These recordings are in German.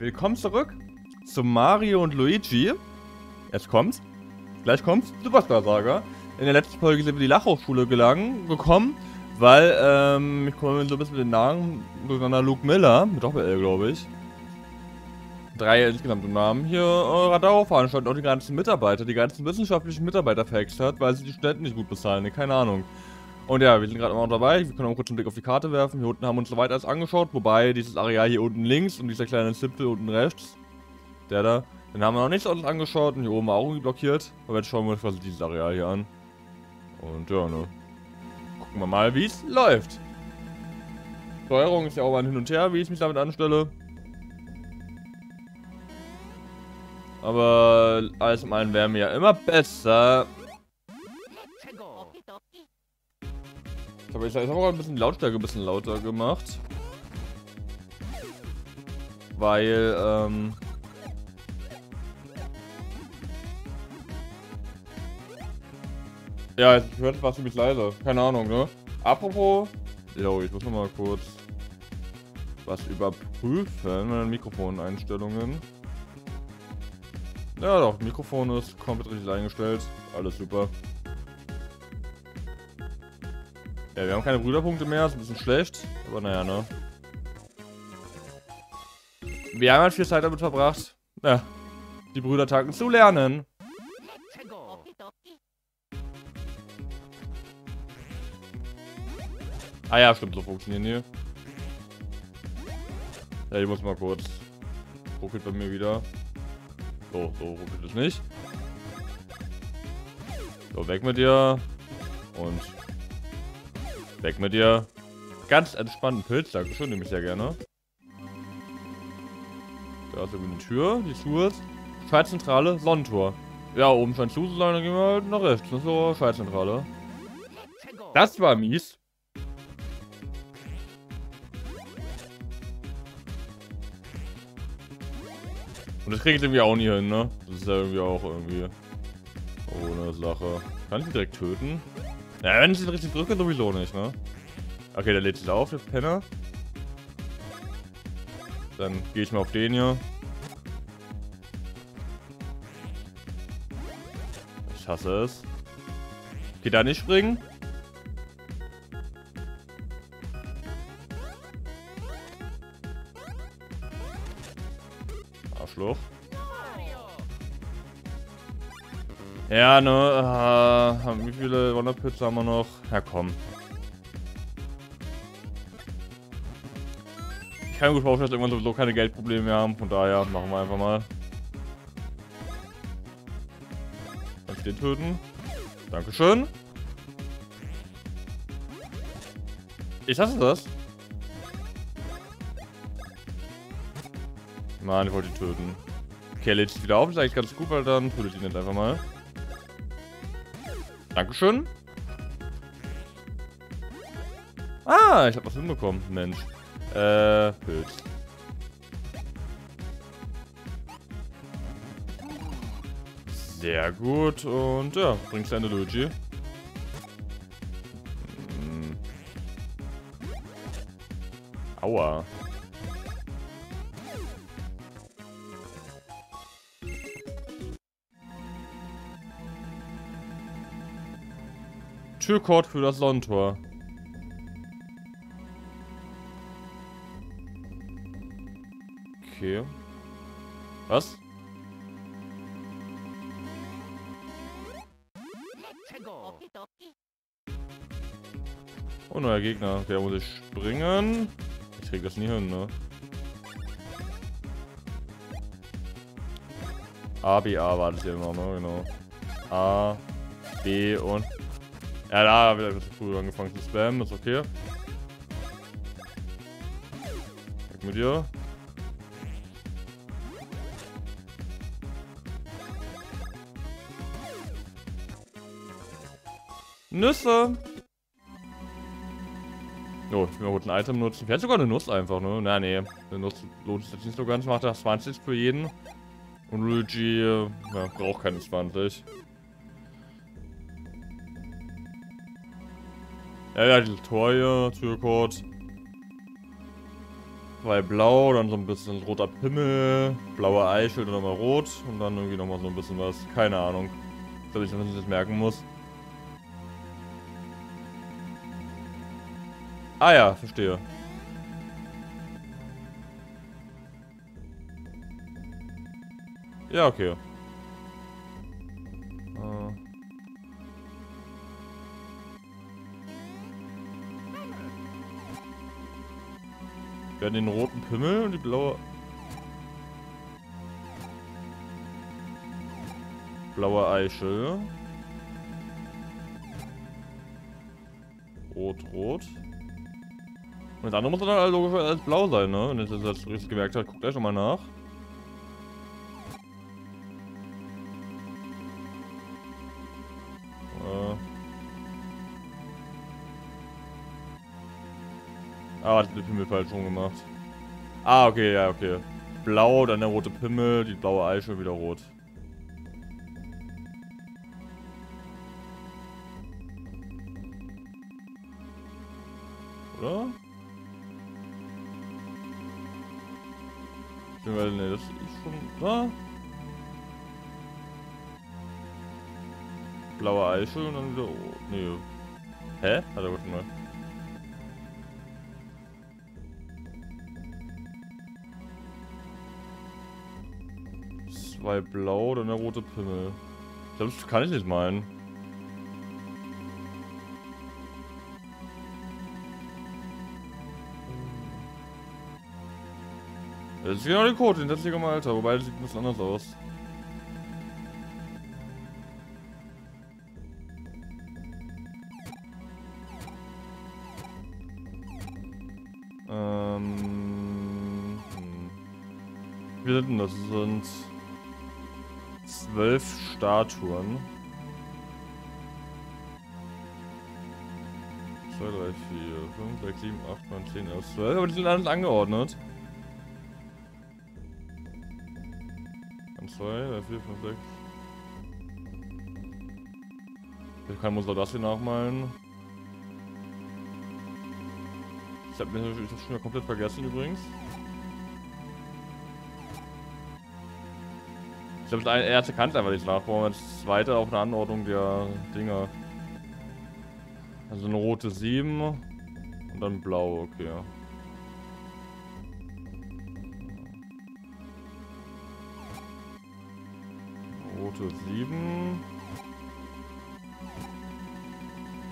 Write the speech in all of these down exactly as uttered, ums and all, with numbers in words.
Willkommen zurück zu Mario und Luigi. Jetzt kommt's. Gleich kommt's. Superstar Saga. In der letzten Folge sind wir die Lachhochschule gelangen, gekommen, weil, ähm, ich komme so ein bisschen mit den Namen durcheinander. Luke Miller, mit Doppel-L, glaube ich. Drei insgesamt im Namen hier eurer Dauerveranstaltung und auch die ganzen Mitarbeiter, die ganzen wissenschaftlichen Mitarbeiter verhext hat, weil sie die Studenten nicht gut bezahlen, ne? Keine Ahnung. Und ja, wir sind gerade immer noch dabei, wir können auch kurz einen Blick auf die Karte werfen. Hier unten haben wir uns soweit alles angeschaut, wobei dieses Areal hier unten links und dieser kleine Zippel unten rechts, der da, den haben wir noch nicht alles angeschaut und hier oben auch irgendwie blockiert. Aber jetzt schauen wir uns quasi dieses Areal hier an. Und ja, ne. Gucken wir mal, wie es läuft. Steuerung ist ja auch ein Hin und Her, wie ich mich damit anstelle. Aber alles in allem wären wir ja immer besser. Ich habe jetzt auch ein bisschen die Lautstärke ein bisschen lauter gemacht. Weil, ähm... ja, ich hörte was ziemlich leise. Keine Ahnung, ne? Apropos... Jo, ich muss nochmal kurz was überprüfen. Meine Mikrofoneinstellungen. Ja doch, Mikrofon ist komplett richtig eingestellt. Alles super. Ja, wir haben keine Brüderpunkte mehr, ist ein bisschen schlecht. Aber naja, ne. Wir haben halt viel Zeit damit verbracht, ja, die Brüdertanken zu lernen. Ah ja, stimmt, so funktionieren hier. Ja, ich muss mal kurz. Ruckelt bei mir wieder. So, so ruckelt es nicht. So, weg mit dir. Und weg mit dir. Ganz entspannten Pilz, dankeschön, nehme ich sehr gerne. Da ist irgendwie eine Tür, die Schuhe ist. Schaltzentrale, Sonnentor. Ja, oben scheint zu sein, dann gehen wir halt nach rechts. Das ist so Schaltzentrale. Das war mies. Und das kriege ich irgendwie auch nie hin, ne? Das ist ja irgendwie auch irgendwie... ohne Sache. Kann ich ihn direkt töten? Ja, wenn ich ihn richtig drücke, sowieso nicht, ne? Okay, der lädt sich auf, der Penner. Dann gehe ich mal auf den hier. Ich hasse es. Geht da nicht springen? Arschloch. Ja, ne, äh, wie viele Wonderpits haben wir noch? Ja, komm. Ich kann mir gut vorstellen, dass irgendwann sowieso keine Geldprobleme mehr haben, von daher machen wir einfach mal. Kann ich den töten? Dankeschön. Ich hasse das. Mann, ich wollte ihn töten. Okay, er lädt sich wieder auf, das ist eigentlich ganz gut, weil dann tötet ihn jetzt einfach mal. Dankeschön. Ah, ich hab was hinbekommen, Mensch. Äh, Pilz. Sehr gut, und ja, bringst du eine Luigi. Hm. Aua. Türcode für das Sonnentor. Okay. Was? Oh, neuer Gegner. Der muss ich springen. Ich krieg das nie hin, ne? A, B, A war das hier immer, ne? Genau. A, B und... ja, da habe ich ein bisschen früher angefangen zu spammen, ist okay. Weg mit dir. Nüsse! Jo, ich will mal kurz ein Item nutzen. Vielleicht sogar eine Nuss einfach, ne? Na, ne. Eine Nuss lohnt sich jetzt nicht so ganz. Macht das zwanzig für jeden. Und Luigi, ja, braucht keine zwanzig. Ja, ja, die Tor hier, Türcode. Weil blau, dann so ein bisschen roter Pimmel, blaue Eichel, dann nochmal rot und dann irgendwie nochmal so ein bisschen was. Keine Ahnung. Ich glaube, ich das nicht merken muss. Ah ja, verstehe. Ja, okay. Uh. Wir haben den roten Pimmel und die blaue... Blaue Eichel. Rot, rot. Und das andere muss dann logisch als blau sein, ne? Wenn ihr das jetzt richtig gemerkt habt, guckt euch nochmal nach. Ah, hat den Pimmel falsch rum gemacht. Ah, okay, ja, okay. Blau, dann der rote Pimmel, die blaue Eichel wieder rot. Oder? Ich bin mal, ne, das ist schon da. Blaue Eichel und dann wieder rot. Nee. Hä? Hat er gut gemacht. Zwei blau, dann der rote Pimmel. Ich glaube, das kann ich nicht meinen. Das ist genau der Code, den ich hier gemalt habe, wobei das sieht ein bisschen anders aus. Ähm. Hm. Wie sind denn das? Das sind zwölf Statuen. zwei, drei, vier, fünf, sechs, sieben, acht, neun, zehn, elf, zwölf. Aber die sind alles angeordnet. eins, zwei, drei, vier, fünf, sechs. Ich kann muss auch das hier nachmalen. Ich habe mir das schon komplett vergessen übrigens. Ich glaube, das erste kann es einfach nicht nachbauen, das zweite auch eine Anordnung der Dinger. Also eine rote sieben und dann blau, okay. Rote sieben.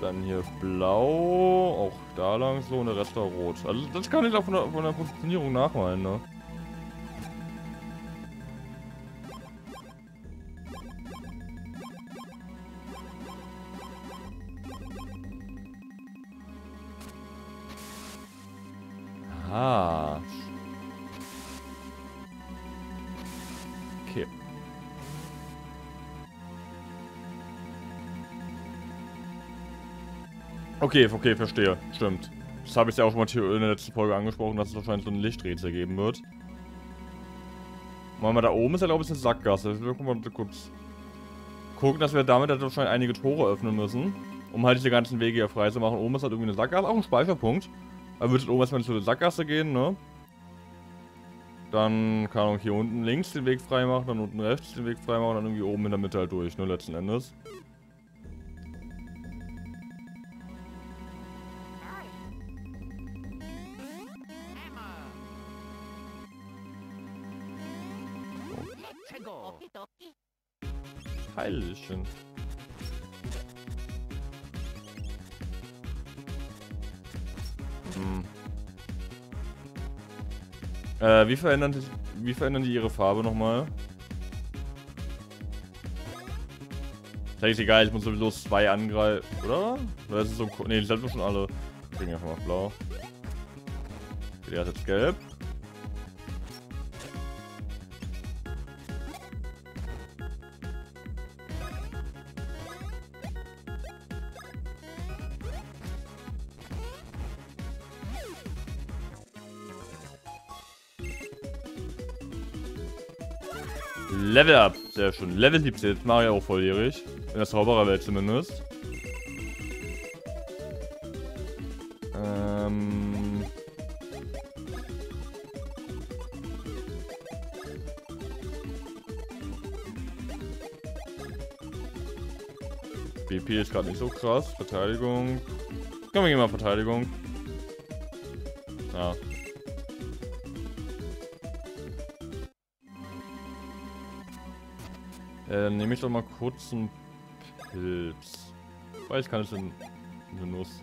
Dann hier blau, auch da lang so und der Rest war rot. Also das kann ich auch von der, von der Positionierung nachmalen, ne? Ah. Okay. Okay, okay, verstehe. Stimmt. Das habe ich ja auch schon mal in der letzten Folge angesprochen, dass es wahrscheinlich so ein Lichträtsel geben wird. Machen wir da oben, ist ja glaube ich eine Sackgasse. Wir gucken, mal kurz gucken, dass wir damit halt wahrscheinlich einige Tore öffnen müssen, um halt diese ganzen Wege hier frei zu machen. Oben ist halt irgendwie eine Sackgasse, auch ein Speicherpunkt. Aber würdet oben erstmal zu der Sackgasse gehen, ne? Dann kann man hier unten links den Weg frei machen, dann unten rechts den Weg frei machen, dann irgendwie oben in der Mitte halt durch, ne? Letzten Endes. Heilchen. Äh, wie verändern sich, wie verändern die ihre Farbe nochmal? Das ist eigentlich egal, ich muss sowieso zwei angreifen, oder? Oder ist es so, ne, die sind schon alle. Ich kriege einfach mal blau. Der ist jetzt gelb. Level up, sehr schön. Level siebzehn, jetzt Mario auch volljährig. In der Zaubererwelt zumindest. Ähm. B P ist gerade nicht so krass. Verteidigung. Komm, wir gehen mal Verteidigung. Ja. Äh, dann nehme ich doch mal kurz einen Pilz. Weil ich kann es in eine Nuss.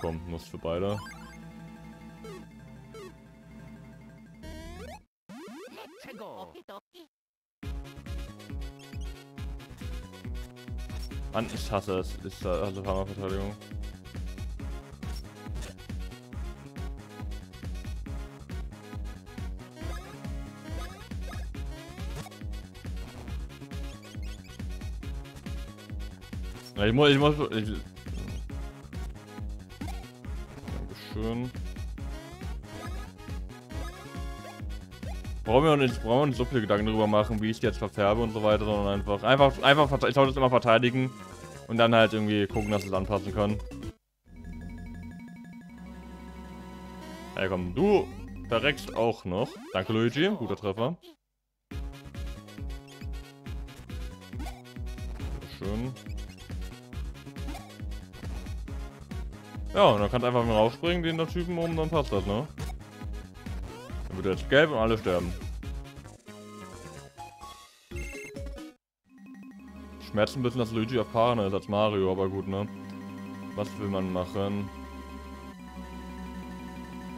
Komm, Nuss für beide. Mann, ich hasse es. Ist da also Hammerverteidigung. Ich muss, ich muss, ich... Dankeschön. Brauchen wir nicht, brauchen wir nicht so viele Gedanken darüber machen, wie ich die jetzt verfärbe und so weiter, sondern einfach, einfach, einfach, ich sollte es immer verteidigen und dann halt irgendwie gucken, dass es anpassen kann. Hey komm, du verreckst auch noch. Danke Luigi, guter Treffer. Schön. Ja, und dann kannst du einfach mal rausspringen, den da Typen oben, dann passt das, ne? Dann wird jetzt gelb und alle sterben. Schmerzt ein bisschen, dass Luigi erfahrener ist als Mario, aber gut, ne? Was will man machen?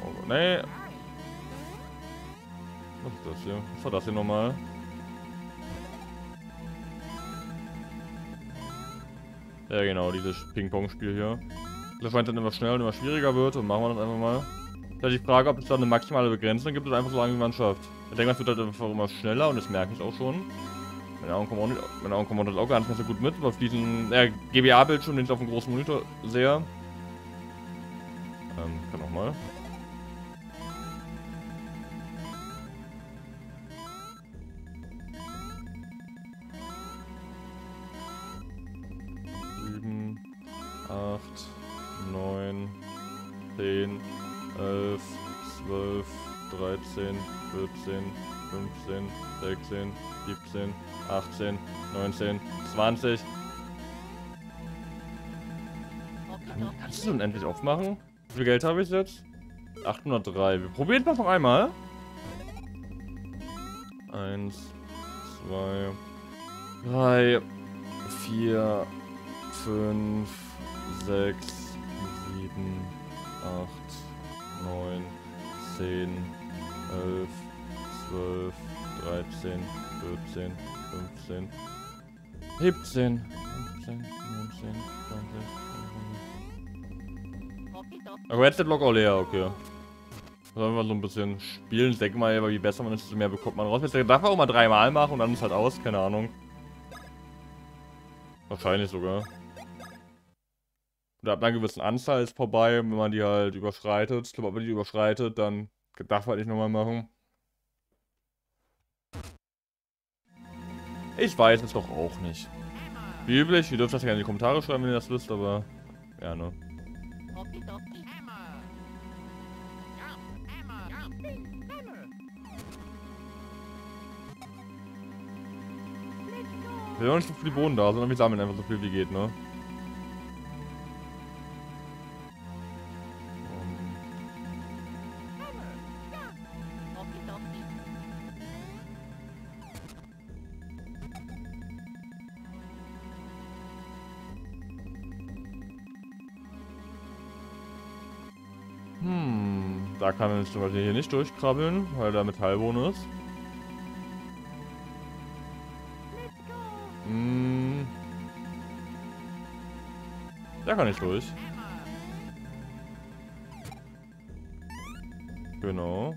Oh, nee! Was ist das hier? Was war das hier nochmal? Ja, genau, dieses Ping-Pong-Spiel hier. Das scheint dann immer schneller und immer schwieriger wird und machen wir das einfach mal. Da die Frage, ob es da eine maximale Begrenzung gibt, ist einfach so lange wie man schafft. Ich denke, es wird halt einfach immer schneller und das merke ich auch schon. Meine Augen kommen auch, nicht, meine Augen kommen auch gar nicht mehr so gut mit, auf diesen äh, G B A-Bildschirm, den ich auf dem großen Monitor sehe. Ähm, kann auch mal. zehn, elf, zwölf, dreizehn, vierzehn, fünfzehn, sechzehn, siebzehn, achtzehn, neunzehn, zwanzig. Kann, kannst du das endlich aufmachen? Wie viel Geld habe ich jetzt? achthundertdrei. Wir probieren das noch einmal. eins, zwei, drei, vier, fünf, sechs, sieben, acht, neun, zehn, elf, zwölf, dreizehn, vierzehn, fünfzehn, siebzehn, achtzehn, neunzehn, zwanzig, dreiundzehn. Aber jetzt der Block auch leer, okay. Sollen wir so ein bisschen spielen. Ich denke mal, je besser man ist, desto mehr bekommt man raus. Jetzt darf man auch mal dreimal machen und dann ist halt aus, keine Ahnung. Wahrscheinlich sogar. Oder ab einer gewissen Anzahl ist vorbei, wenn man die halt überschreitet. Ich glaube, wenn man die überschreitet, dann darf man halt nicht nochmal machen. Ich weiß es doch auch nicht. Wie üblich, ihr dürft das gerne in die Kommentare schreiben, wenn ihr das wisst, aber... Ja, ne? Wir haben nicht so viel Boden da, sondern wir sammeln einfach so viel wie geht, ne? Da kann man jetzt zum Beispiel hier nicht durchkrabbeln, weil da Metallbohnen ist. Hm. Da kann ich durch. Genau.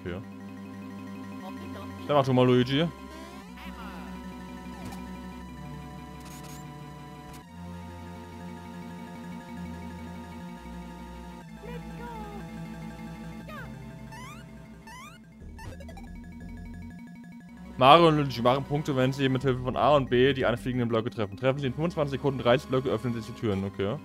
Okay. Dann mach du mal Luigi. Mario und Luigi machen Punkte, wenn sie mit Hilfe von A und B die anfliegenden Blöcke treffen. Treffen sie in fünfundzwanzig Sekunden dreißig Blöcke, öffnen sich die Türen, okay.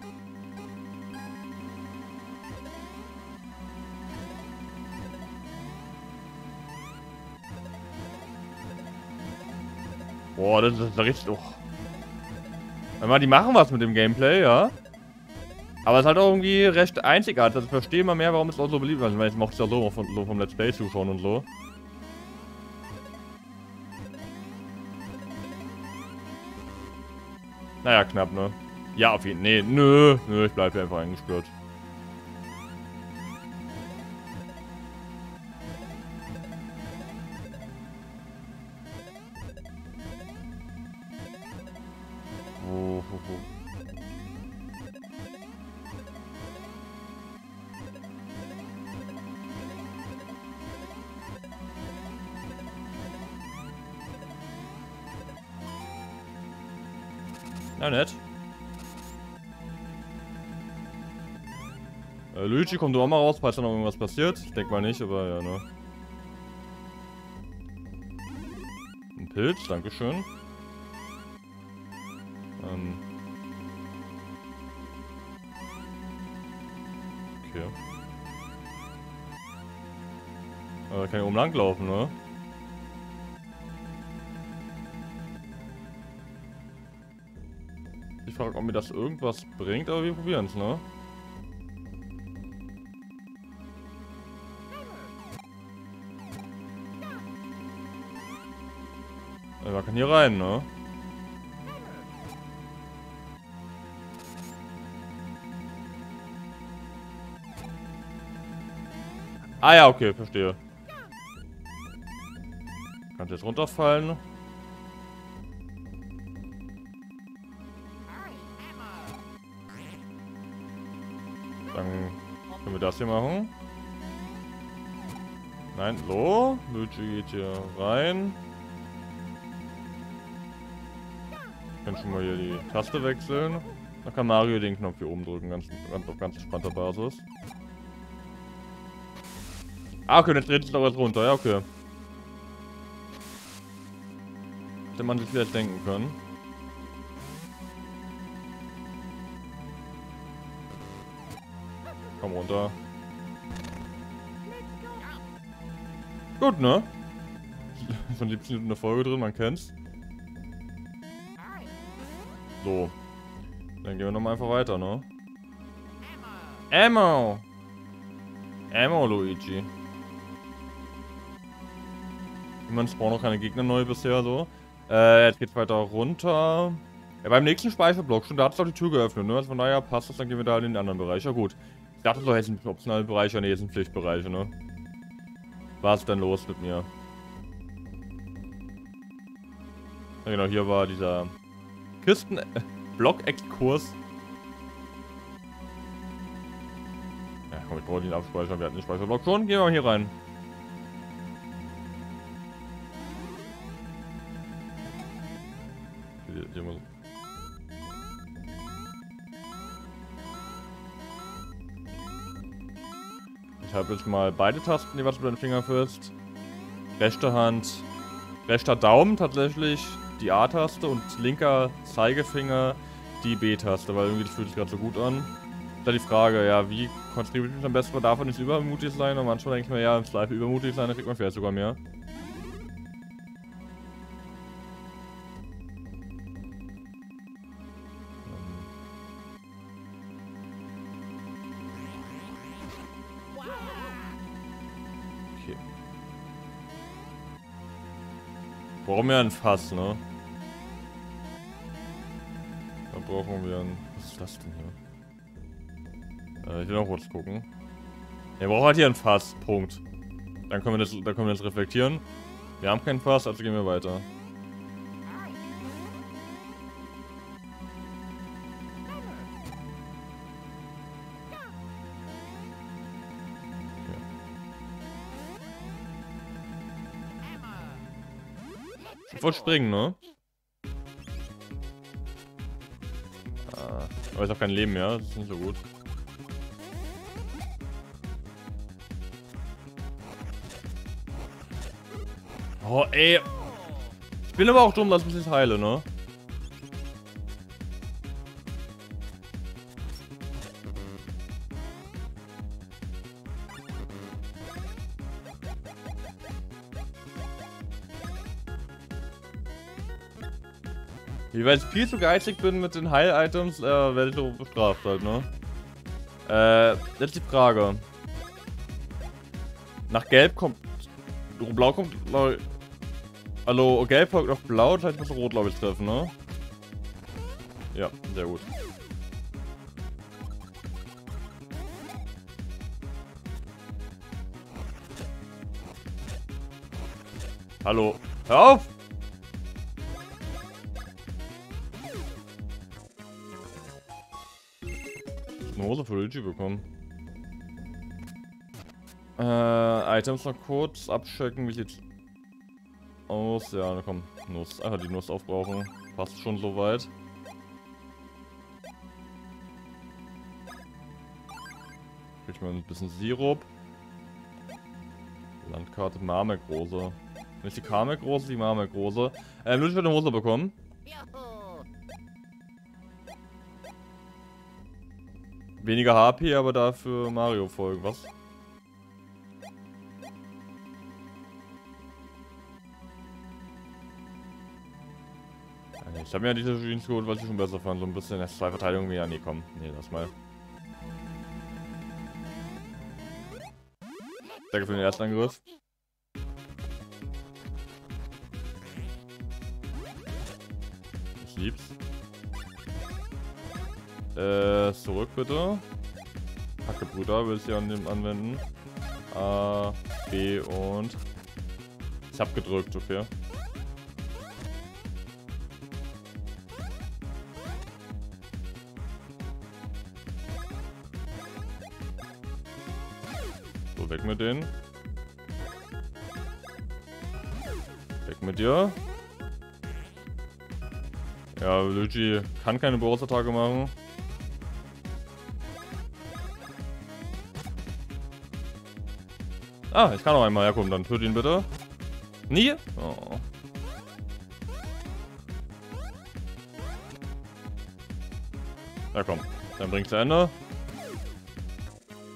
Boah, das ist richtig... Oh. Die machen was mit dem Gameplay, ja. Aber es ist halt auch irgendwie recht einzigartig. Also ich verstehe immer mehr, warum es auch so beliebt ist. Ich meine, ich mochte es ja so, von, so vom Let's Play zuschauen und so. Naja, knapp, ne? Ja, auf jeden Fall. Nee, nö, nö, ich bleib hier einfach eingespürt. Oh, oh, oh. Na nett. Äh, Luigi, komm du auch mal raus, falls da noch irgendwas passiert. Ich denk mal nicht, aber ja, ne. Ein Pilz, dankeschön. Ähm. Okay. Aber kann ich oben lang laufen, ne? Ich frage, ob mir das irgendwas bringt, aber wir probieren es, ne? Ja, man kann hier rein, ne? Ah ja, okay, verstehe. Kannst jetzt runterfallen. Dann können wir das hier machen. Nein, so. Luigi geht hier rein. Ich kann schon mal hier die Taste wechseln. Dann kann Mario den Knopf hier oben drücken, ganz, ganz, auf ganz entspannter Basis. Ah, okay, jetzt dreht sich doch was runter. Ja, okay. Hätte man sich vielleicht denken können. Komm runter. Gut, ne? Schon siebzehn Minuten eine Folge drin, man kennt's. So. Dann gehen wir nochmal einfach weiter, ne? Ammo! Ammo, Luigi. Ich meine, es brauchen noch keine Gegner neu bisher, so. Äh, jetzt geht's weiter runter. Ja, beim nächsten Speicherblock schon, da hat's doch die Tür geöffnet, ne? Also von daher passt das, dann gehen wir da halt in den anderen Bereich. Ja, gut. Ich dachte doch, jetzt sind optionale Bereiche, ne, jetzt sind Pflichtbereiche, ne? Was ist denn los mit mir? Ja, genau, hier war dieser Kisten-Block-Exkurs. Ja, komm, ich brauche den Abspeicher, wir hatten den Speicherblock schon. Gehen wir mal hier rein. Hier, hier muss ich habe jetzt mal beide Tasten, die was du mit deinen Fingern führst. Rechte Hand, rechter Daumen tatsächlich die A-Taste und linker Zeigefinger die B-Taste, weil irgendwie das fühlt sich gerade so gut an. Da die Frage, ja, wie konzentriere ich mich am besten? Man darf man nicht übermutig sein, und manchmal denke ich mir, ja, im Zweifel übermutig sein, da kriegt man vielleicht sogar mehr. Brauchen wir ein Fass, ne? Da brauchen wir ein... Was ist das denn hier? Äh, ich will noch kurz gucken. Ja, wir brauchen halt hier ein Fass, Punkt. Dann können wir das, dann können wir das reflektieren. Wir haben kein Fass, also gehen wir weiter. Sofort springen, ne? Ah, aber ich hab kein Leben mehr, das ist nicht so gut. Oh, ey. Ich bin aber auch dumm, dass ich mich jetzt heile, ne? Weil ich viel zu geizig bin mit den Heil-Items, äh, werde ich doch bestraft halt, ne? Äh, letzte Frage. Nach Gelb kommt... Blau kommt... Hallo, Gelb folgt auf Blau, das heißt, ich muss Rot, glaube ich, treffen, ne? Ja, sehr gut. Hallo, hör auf! Eine Hose für Luigi bekommen. Äh, Items noch kurz abchecken, wie sieht's aus? Ja, na komm, Nuss. Einfach die Nuss aufbrauchen. Passt schon soweit. Krieg ich mal ein bisschen Sirup. Landkarte Marmek-Rose. Nicht die Karmek-Rose, die Marmek-Rose. Ähm, Luigi wird eine Hose bekommen. Weniger H P, aber dafür Mario folgen, was? Ich habe mir ja diese Jeans geholt, weil ich schon besser fand. So ein bisschen erst zwei Verteidigungen wieder. Nee, komm. Nee, lass mal. Danke für den ersten Angriff. Ich lieb's. Äh, zurück bitte. Hacke Brüder will ich hier an dem anwenden. A, B und... Ich hab gedrückt, okay. Weg mit denen. Weg mit dir. Ja, Luigi kann keine Bonus-Attacke machen. Ah, ich kann noch einmal herkommen, dann tötet ihn bitte. Nie? Oh. Ja komm, dann bringt's zu Ende.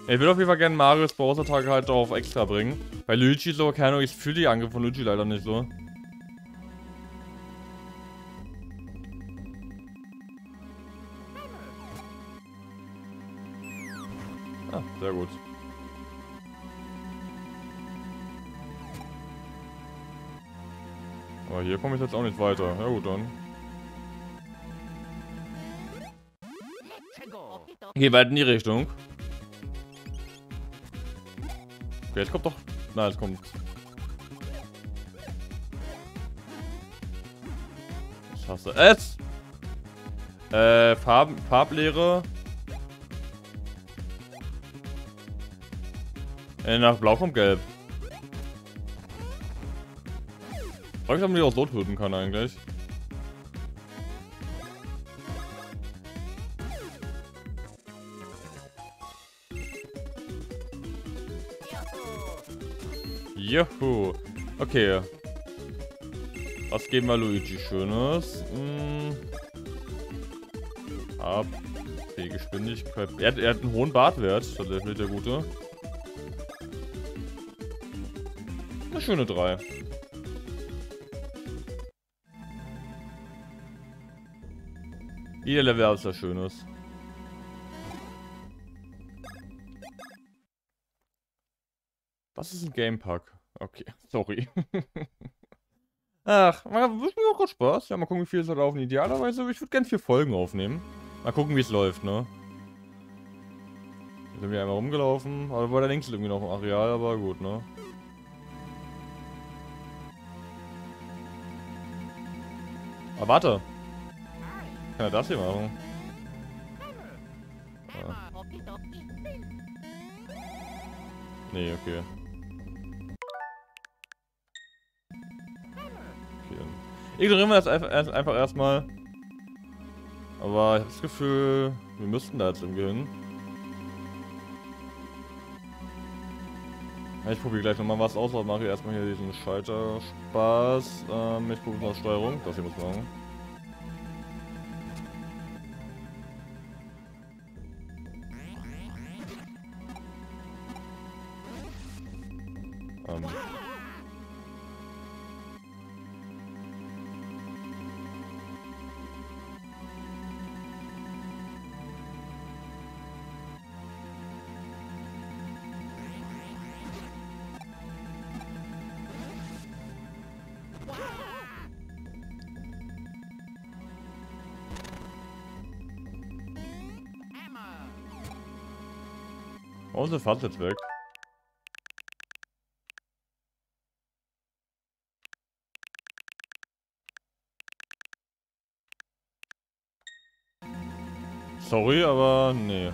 Ich würde auf jeden Fall gerne Marios Bonus-Attacke halt auf extra bringen. Bei Luigi so, keine Ahnung, ich fühle die Angriffe von Luigi leider nicht so. Ah, sehr gut. Aber hier komme ich jetzt auch nicht weiter. Ja gut, dann. Geh weit in die Richtung. Okay, jetzt kommt doch... Nein, jetzt kommt... Ich hasse es! Äh, Farben... Farblehre... Äh, nach Blau kommt Gelb. Ich frage mich, ob man die auch so töten kann eigentlich. Juhu. Okay. Was geben wir Luigi Schönes? Hm. Ab. Die Geschwindigkeit. Er hat, er hat einen hohen Bartwert. Das ist der Gute. Eine schöne drei. Jeder Level hat was Schönes. Was ist ein Gamepack? Okay, sorry. Ach, macht mir auch gerade Spaß. Ja, mal gucken, wie viel es da laufen. Idealerweise, ich würde gerne vier Folgen aufnehmen. Mal gucken, wie es läuft, ne? Jetzt sind wir einmal rumgelaufen. Aber war der links irgendwie noch im Areal, aber gut, ne? Aber warte. Kann er das hier machen? Ah. Nee, okay. Ignorieren wir das einfach erstmal. Aber ich habe das Gefühl, wir müssten da jetzt irgendwie hin. Ich probiere gleich nochmal was aus, aber mache ich erstmal hier diesen Schalter-Spaß. Ähm, ich gucke nach Steuerung, das hier muss ich machen. Ähm. Unsere Fahrt jetzt weg. Sorry, aber nee.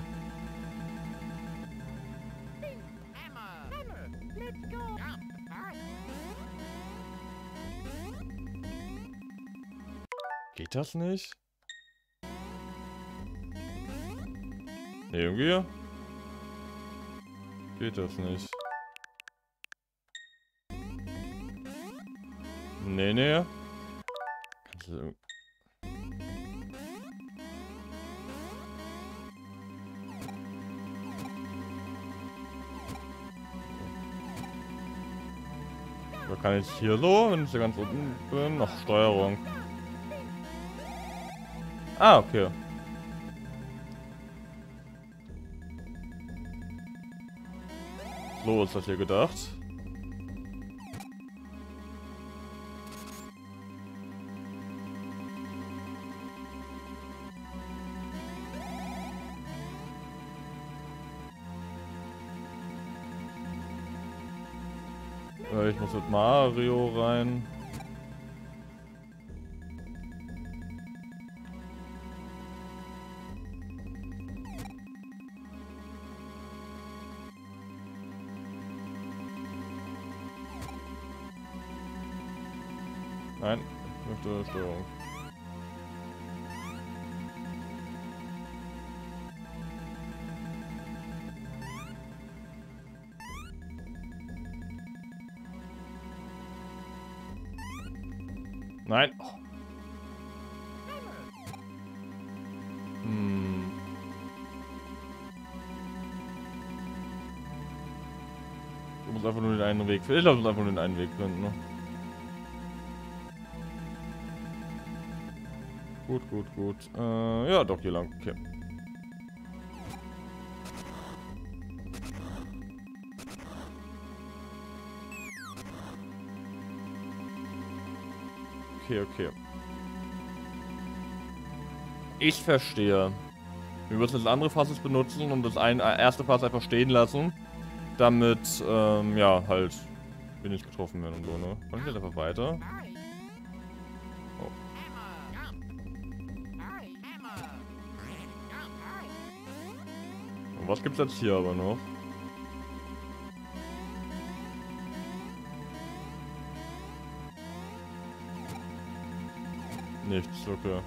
Geht das nicht? Nee, irgendwie? Geht das nicht? Nee, nee. Kannst du irgendwie... Kann ich hier so, wenn ich hier ganz unten bin, noch Steuerung. Ah, okay. So ist das hier gedacht. Ich muss mit Mario rein. Nein, ich möchte Steuerung. Nein. Oh. Hm. Du musst einfach nur den einen Weg finden. Ich glaube, du musst einfach nur den einen Weg finden. Ne? Gut, gut, gut. Äh, ja, doch, hier lang. Okay. Okay, okay. Ich verstehe. Wir müssen das andere Fass jetzt benutzen und das ein, erste Fass einfach stehen lassen. Damit, ähm, ja, halt, wir nicht getroffen werden und so, ne? Kann ich jetzt einfach weiter? Oh. Und was gibt's jetzt hier aber noch? Nichts, okay.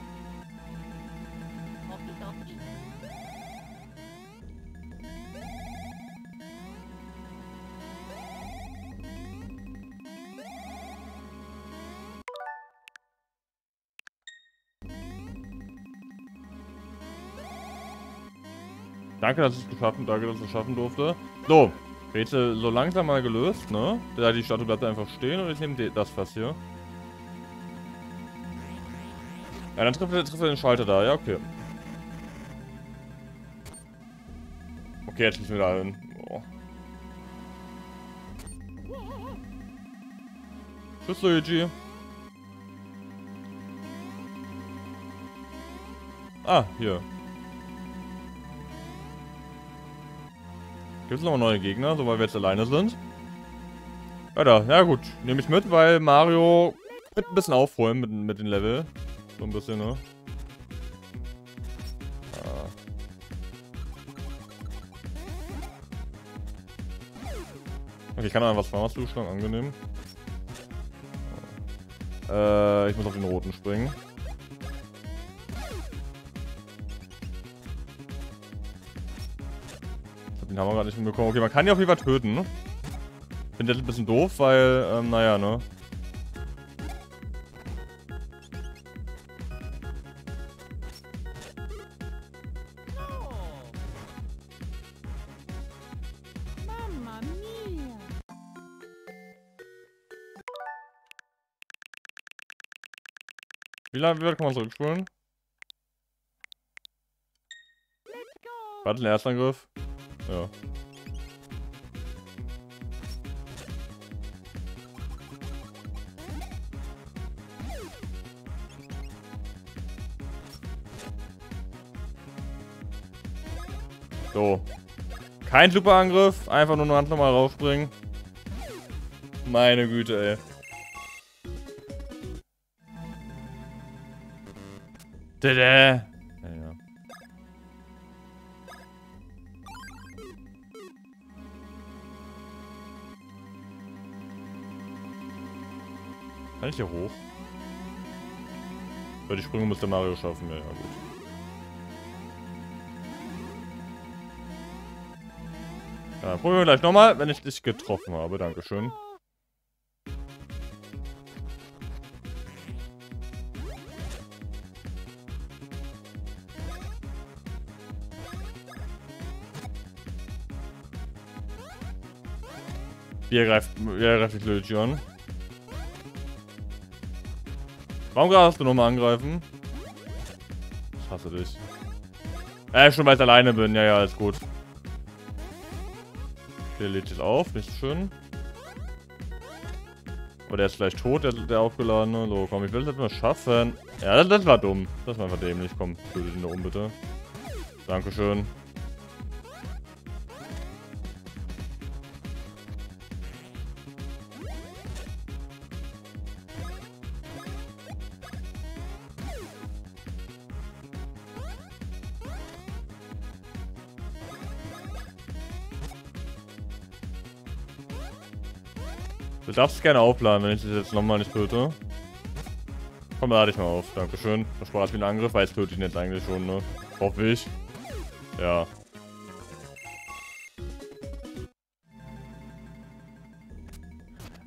Danke, dass ich es geschafft habe, danke, dass ich es schaffen durfte. So, Rätsel so langsam mal gelöst, ne? Da die Statue bleibt einfach stehen und ich nehme das Fass hier. Ja, dann trifft er, trifft er den Schalter da, ja, okay. Okay, jetzt müssen wir da hin. Oh. Tschüss, Luigi. Ah, hier. Gibt es noch neue Gegner, so weil wir jetzt alleine sind? Ja, da, ja gut. Nehme ich mit, weil Mario wird ein bisschen aufräumen mit, mit den Level. So ein bisschen, ne? Ah. Okay, ich kann einfach zweimal zuschlagen, angenehm. Ah. Äh, ich muss auf den roten springen. Ich hab den Hammer gerade nicht hinbekommen. Okay, man kann ja auf jeden Fall töten, ne? Bin jetzt ein bisschen doof, weil, ähm, naja, ne? Wie lange kann man zurückspulen? Warte, den ersten Angriff. Ja. So. Kein Superangriff, einfach nur eine Hand nochmal raufbringen. Meine Güte, ey. Tada. Ja. Kann ich hier hoch? Weil die Sprünge muss der Mario schaffen, ja, ja gut. Ja, probieren wir gleich nochmal, wenn ich dich getroffen habe. Dankeschön. Hier greift, hier greift mich Luigi an. Warum darfst du nochmal angreifen? Ich hasse dich. Äh, schon weil ich alleine bin. Ja, ja, alles gut. Der lädt jetzt auf, nicht schön. Aber der ist vielleicht tot, der, der aufgeladene. So, komm, ich will das mal schaffen. Ja, das, das war dumm. Das war einfach dämlich. Komm, töte den da um, bitte. Dankeschön. Du darfst gerne aufladen, wenn ich das jetzt nochmal nicht töte. Komm, lade ich mal auf. Dankeschön. Das spart mir einen Angriff, weil es tötet ihn jetzt eigentlich schon, ne? Hoffe ich. Ja.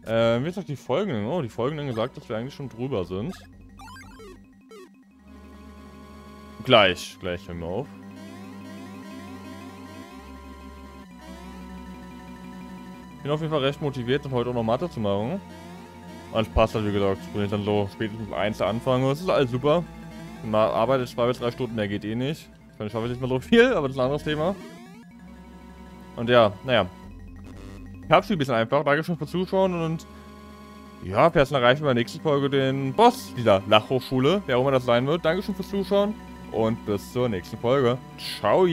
Ähm, jetzt noch die folgenden. Oh, die folgenden gesagt, dass wir eigentlich schon drüber sind. Gleich. Gleich hören wir auf. Ich bin auf jeden Fall recht motiviert, und heute auch noch Mathe zu machen. Und passt halt, wie gesagt, bin ich dann so spätestens eins zu anfangen. Das ist alles super. Ich arbeite jetzt zwei bis drei Stunden, mehr geht eh nicht. Ich schaffe nicht mehr so viel, aber das ist ein anderes Thema. Und ja, naja. Ich hab's ein bisschen einfach. Dankeschön fürs Zuschauen und ja, Personal erreichen wir in der nächsten Folge den Boss dieser Lachhochschule, wer auch immer das sein wird. Dankeschön fürs Zuschauen und bis zur nächsten Folge. Ciao!